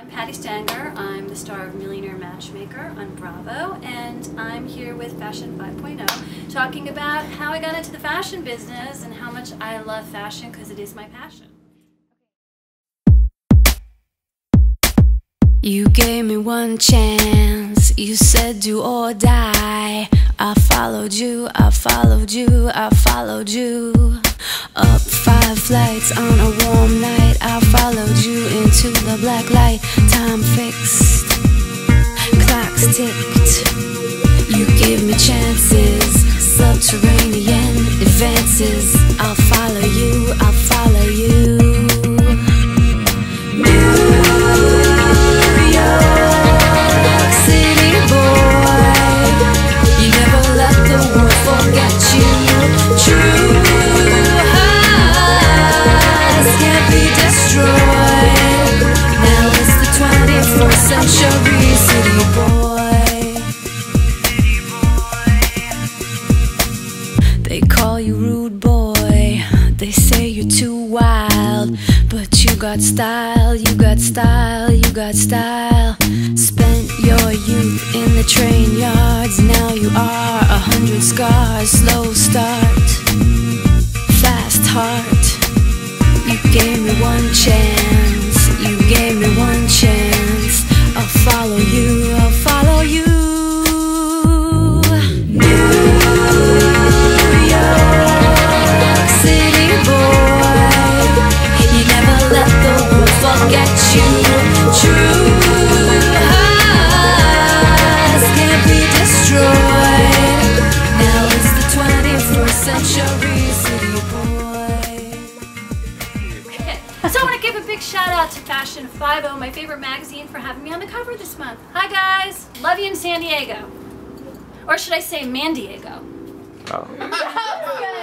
I'm Patty Stanger. I'm the star of Millionaire Matchmaker on Bravo, and I'm here with Fashion 5.0 talking about how I got into the fashion business and how much I love fashion because it is my passion. You gave me one chance, you said do or die. I followed you, I followed you, I followed you. Up 5 flights on a warm night, I followed you into the black light. Time fixed, clocks ticked. You gave me chances, subterranean advances. I'll follow you, I'll follow you. They call you rude boy, they say you're too wild, but you got style, you got style, you got style. Spent your youth in the train yards, now you are 100 scars. Slow start, fast heart. You gave me one chance, you gave me one chance. I'll follow you, I'll follow you. So I want to give a big shout out to Fashion 5.0, my favorite magazine, for having me on the cover this month. Hi guys! Love you in San Diego. Or should I say Mandiego? Oh.